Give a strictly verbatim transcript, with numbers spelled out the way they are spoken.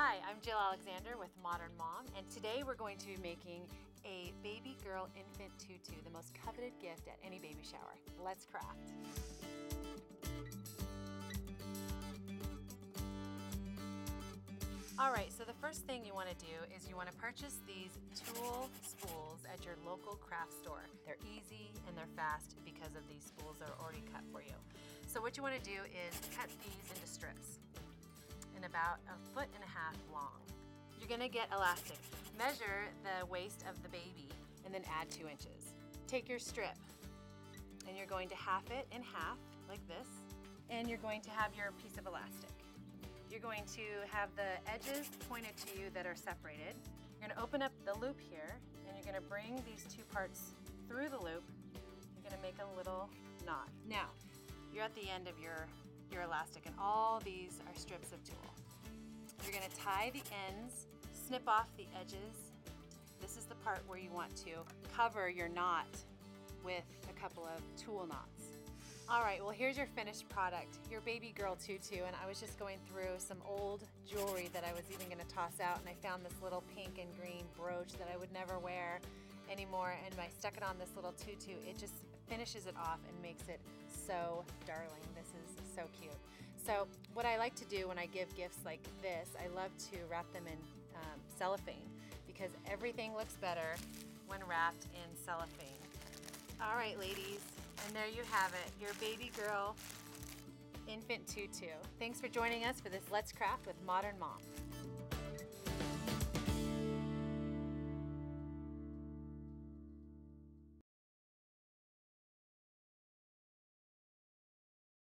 Hi, I'm Jill Alexander with Modern Mom, and today we're going to be making a baby girl infant tutu, the most coveted gift at any baby shower. Let's craft. All right, so the first thing you want to do is you want to purchase these tulle spools at your local craft store. They're easy and they're fast because of these spools that are already cut for you. So what you want to do is cut these into strips and about a foot and a half long. You're going to get elastic. Measure the waist of the baby and then add two inches. Take your strip and you're going to half it in half like this, and you're going to have your piece of elastic. You're going to have the edges pointed to you that are separated. You're going to open up the loop here, and you're going to bring these two parts through the loop. You're going to make a little knot. Now, you're at the end of your, your elastic, and all these are strips of tulle. You're going to tie the ends, snip off the edges. This is the part where you want to cover your knot with a couple of tulle knots. All right, well, here's your finished product, your baby girl tutu, and I was just going through some old jewelry that I was even gonna toss out, and I found this little pink and green brooch that I would never wear anymore, and I stuck it on this little tutu. It just finishes it off and makes it so darling. This is so cute. So what I like to do when I give gifts like this, I love to wrap them in um, cellophane, because everything looks better when wrapped in cellophane. All right, ladies. And there you have it, your baby girl infant tutu. Thanks for joining us for this Let's Craft with Modern Mom.